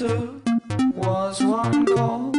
later was one call.